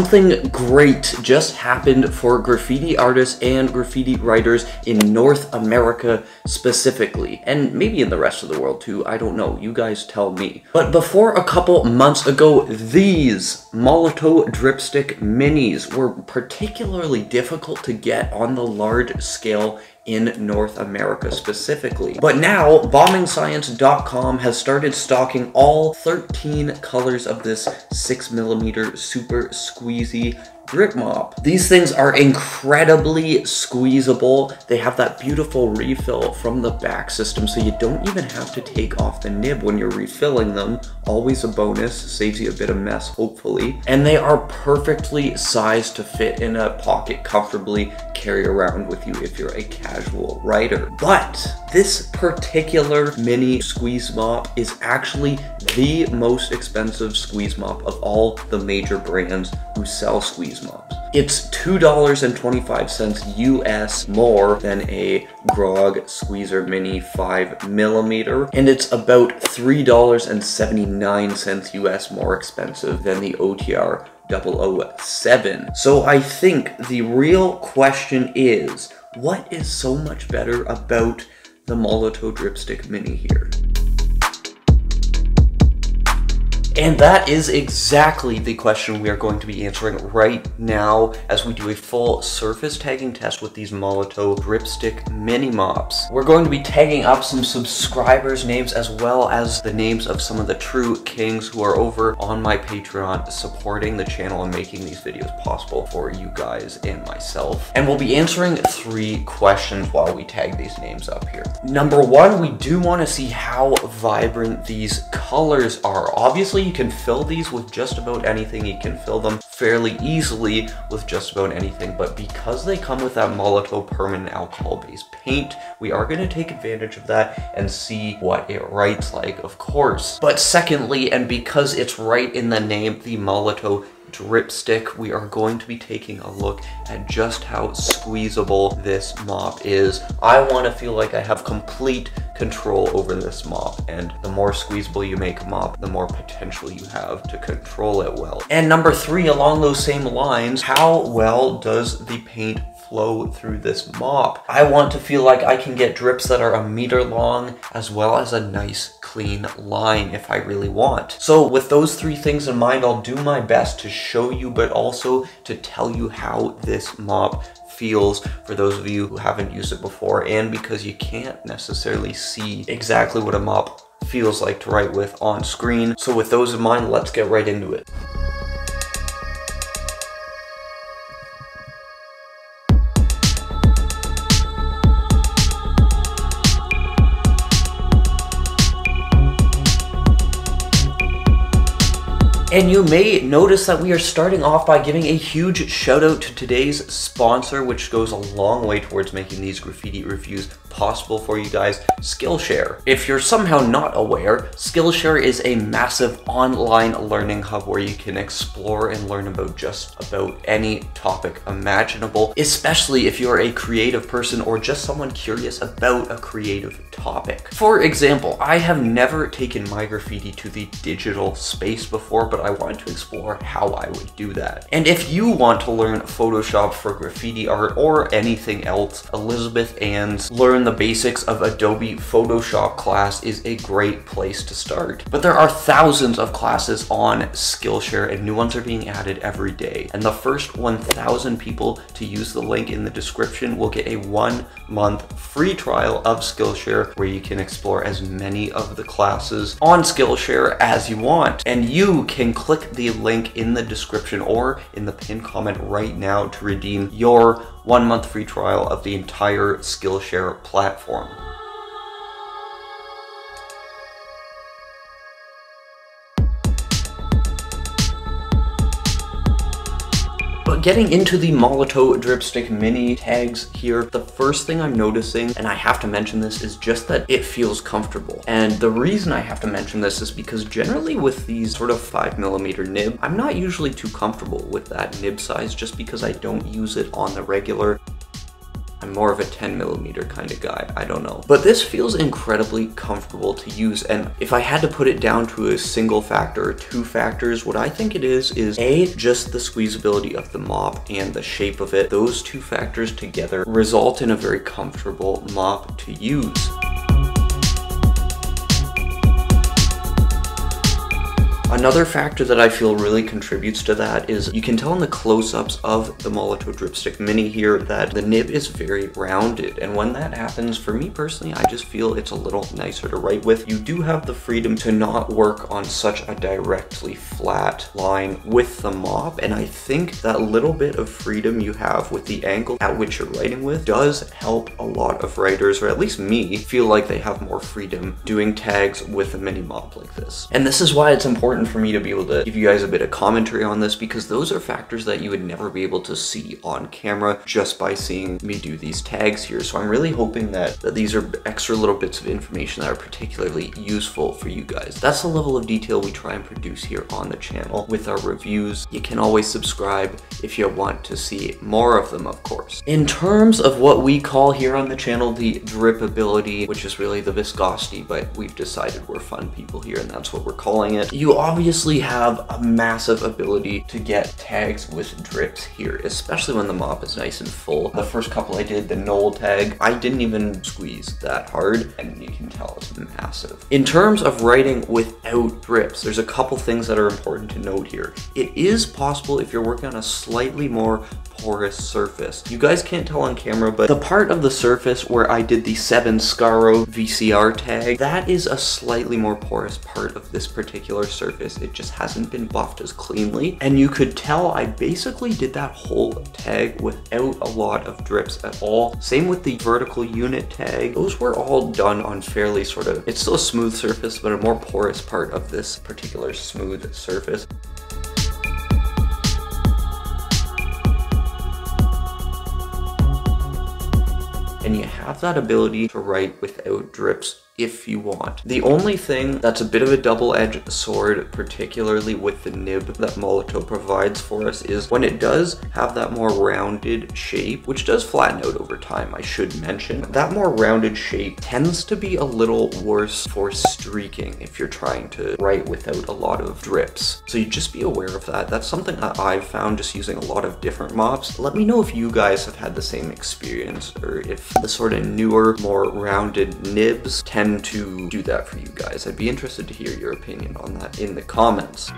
Something great just happened for graffiti artists and graffiti writers in North America specifically, and maybe in the rest of the world too, I don't know, you guys tell me. But before a couple months ago, these Molotow Dripstick Minis were particularly difficult to get on the large scale in North America specifically. But now, bombingscience.com has started stocking all 13 colors of this 6mm super squeezy drip mop. These things are incredibly squeezable. They have that beautiful refill from the back system, so you don't even have to take off the nib when you're refilling them. Always a bonus, saves you a bit of mess, hopefully. And they are perfectly sized to fit in a pocket comfortably, carry around with you if you're a casual writer. But this particular mini squeeze mop is actually the most expensive squeeze mop of all the major brands who sell squeeze mops. It's $2.25 US more than a Grog Squeezer Mini 5mm, and it's about $3.79 US more expensive than the OTR 007. So I think the real question is, what is so much better about the Molotow Dripstick Mini here? And that is exactly the question we are going to be answering right now as we do a full surface tagging test with these Molotow Dripstick Mini Mops. We're going to be tagging up some subscribers' names as well as the names of some of the true kings who are over on my Patreon supporting the channel and making these videos possible for you guys and myself. And we'll be answering 3 questions while we tag these names up here. Number 1, we do want to see how vibrant these colors are. Obviously, you can fill these with just about anything. You can fill them fairly easily with just about anything, but because they come with that Molotow permanent alcohol-based paint, we are going to take advantage of that and see what it writes like, of course. But secondly, and because it's right in the name, the Molotow Dripstick, we are going to be taking a look at just how squeezable this mop is. I want to feel like I have complete control over this mop, and the more squeezable you make a mop, the more potential you have to control it well. And number 3, along those same lines, how well does the paint flow through this mop? I want to feel like I can get drips that are a meter long as well as a nice clean line if I really want. So with those 3 things in mind, I'll do my best to show you, but also to tell you how this mop feels for those of you who haven't used it before, and because you can't necessarily see exactly what a mop feels like to write with on screen. So with those in mind, let's get right into it. And you may notice that we are starting off by giving a huge shout out to today's sponsor, which goes a long way towards making these graffiti reviews possible for you guys, Skillshare. If you're somehow not aware, Skillshare is a massive online learning hub where you can explore and learn about just about any topic imaginable, especially if you're a creative person or just someone curious about a creative topic. For example, I have never taken my graffiti to the digital space before, but I wanted to explore how I would do that. And if you want to learn Photoshop for graffiti art or anything else, Elizabeth Ann's Learn the Basics of Adobe Photoshop class is a great place to start. But there are thousands of classes on Skillshare, and new ones are being added every day. And the first 1,000 people to use the link in the description will get a 1-month free trial of Skillshare where you can explore as many of the classes on Skillshare as you want. And you can click the link in the description or in the pinned comment right now to redeem your 1-month free trial of the entire Skillshare platform. Getting into the Molotow Dripstick Mini tags here, the first thing I'm noticing, and I have to mention this, is just that it feels comfortable. And the reason I have to mention this is because generally with these sort of 5mm nib, I'm not usually too comfortable with that nib size just because I don't use it on the regular. I'm more of a 10mm kind of guy, I don't know. But this feels incredibly comfortable to use, and if I had to put it down to a single factor or two factors, what I think it is A, just the squeezability of the mop and the shape of it. Those two factors together result in a very comfortable mop to use. Another factor that I feel really contributes to that is you can tell in the close-ups of the Molotow Dripstick Mini here that the nib is very rounded, and when that happens, for me personally, I just feel it's a little nicer to write with. You do have the freedom to not work on such a directly flat line with the mop, and I think that little bit of freedom you have with the angle at which you're writing with does help a lot of writers, or at least me, feel like they have more freedom doing tags with a mini mop like this. And this is why it's important for me to be able to give you guys a bit of commentary on this, because those are factors that you would never be able to see on camera just by seeing me do these tags here. So I'm really hoping that these are extra little bits of information that are particularly useful for you guys. That's the level of detail we try and produce here on the channel with our reviews. You can always subscribe if you want to see more of them, of course. In terms of what we call here on the channel the dripability, which is really the viscosity, but we've decided we're fun people here and that's what we're calling it. You obviously have a massive ability to get tags with drips here, especially when the mop is nice and full. The first couple I did, the Knoll tag, I didn't even squeeze that hard, and you can tell it's massive. In terms of writing without drips, there's a couple things that are important to note here. It is possible if you're working on a slightly more porous surface. You guys can't tell on camera, but the part of the surface where I did the 7 Scaro VCR tag, that is a slightly more porous part of this particular surface. It just hasn't been buffed as cleanly, and you could tell I basically did that whole tag without a lot of drips at all. Same with the vertical unit tag. Those were all done on fairly sort of, it's still a smooth surface, but a more porous part of this particular smooth surface. And you have that ability to write without drips if you want. The only thing that's a bit of a double-edged sword, particularly with the nib that Molotow provides for us, is when it does have that more rounded shape, which does flatten out over time, I should mention, that more rounded shape tends to be a little worse for streaking if you're trying to write without a lot of drips. So you just be aware of that. That's something that I've found just using a lot of different mops. Let me know if you guys have had the same experience, or if the sort of newer, more rounded nibs tend to do that for you guys. I'd be interested to hear your opinion on that in the comments.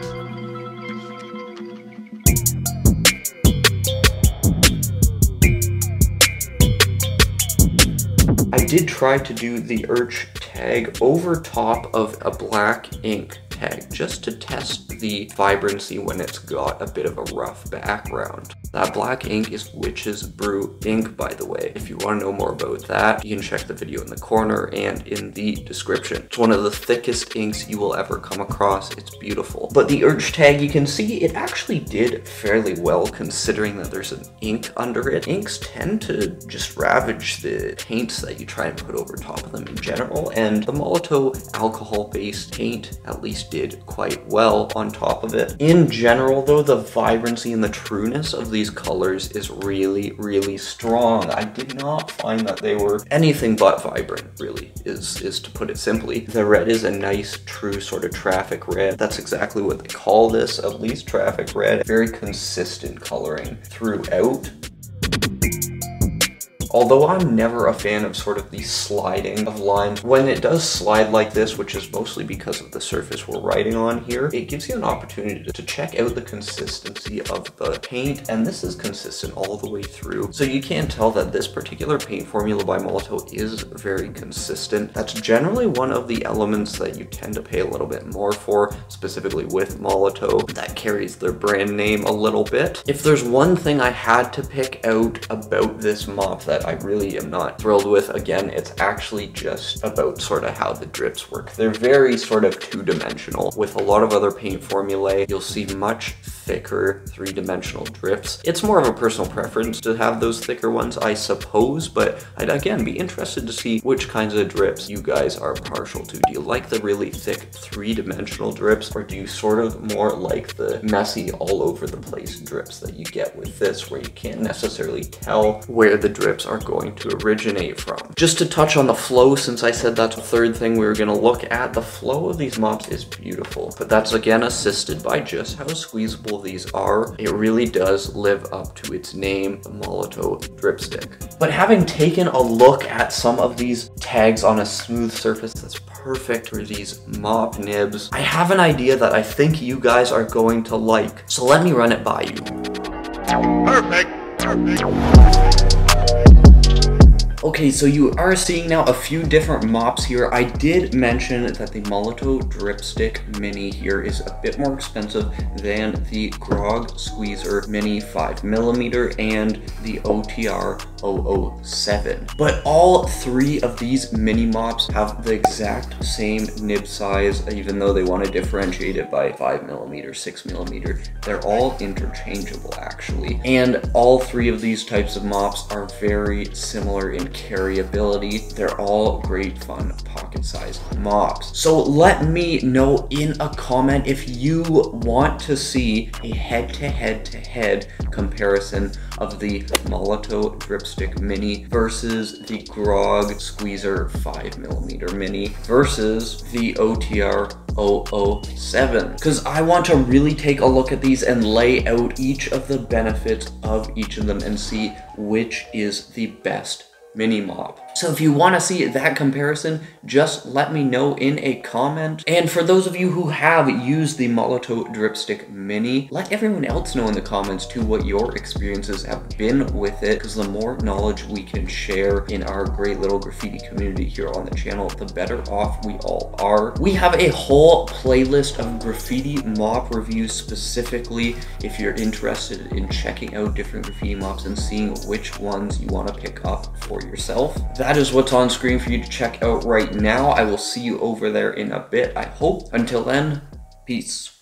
I did try to do the Urch tag over top of a black ink tag just to test the vibrancy when it's got a bit of a rough background. That black ink is Witch's Brew Ink, by the way. If you want to know more about that, you can check the video in the corner and in the description. It's one of the thickest inks you will ever come across. It's beautiful. But the Urch tag, you can see it actually did fairly well considering that there's an ink under it. Inks tend to just ravage the paints that you try and put over top of them in general, and the Molotow alcohol-based paint at least did quite well on top of it. In general, though, the vibrancy and the trueness of the colors is really strong. I did not find that they were anything but vibrant, really, is to put it simply. The red is a nice, true sort of traffic red. That's exactly what they call this, at least traffic red. Very consistent coloring throughout. Although I'm never a fan of sort of the sliding of lines, when it does slide like this, which is mostly because of the surface we're writing on here, it gives you an opportunity to check out the consistency of the paint, and this is consistent all the way through. So you can tell that this particular paint formula by Molotow is very consistent. That's generally one of the elements that you tend to pay a little bit more for, specifically with Molotow. That carries their brand name a little bit. If there's one thing I had to pick out about this mop that I really am not thrilled with, again, it's actually just about sort of how the drips work. They're very sort of two-dimensional. With a lot of other paint formulae, you'll see much thicker three-dimensional drips. It's more of a personal preference to have those thicker ones, I suppose, but I'd again be interested to see which kinds of drips you guys are partial to. Do you like the really thick three-dimensional drips, or do you sort of more like the messy all over the place drips that you get with this, where you can't necessarily tell where the drips are are going to originate from. Just to touch on the flow, since I said that's the third thing we were going to look at, the flow of these mops is beautiful, but that's again assisted by just how squeezable these are. It really does live up to its name, the Molotow Dripstick. But having taken a look at some of these tags on a smooth surface that's perfect for these mop nibs, I have an idea that I think you guys are going to like, so let me run it by you. Perfect. Okay, so you are seeing now a few different mops here. I did mention that the Molotow Dripstick Mini here is a bit more expensive than the Grog Squeezer Mini 5mm and the OTR 007. But all three of these mini mops have the exact same nib size, even though they want to differentiate it by 5mm, 6mm. They're all interchangeable, actually. And all three of these types of mops are very similar in carryability. They're all great fun pocket-sized mops. So let me know in a comment if you want to see a head-to-head comparison of the Molotow Dripstick Mini versus the Grog Squeezer 5mm Mini versus the OTR 007, because I want to really take a look at these and lay out each of the benefits of each of them and see which is the best mini mop. So if you want to see that comparison, just let me know in a comment. And for those of you who have used the Molotow Dripstick Mini, let everyone else know in the comments too what your experiences have been with it, because the more knowledge we can share in our great little graffiti community here on the channel, the better off we all are. We have a whole playlist of graffiti mop reviews specifically if you're interested in checking out different graffiti mops and seeing which ones you want to pick up for yourself. That is what's on screen for you to check out right now. I will see you over there in a bit, I hope. Until then, peace.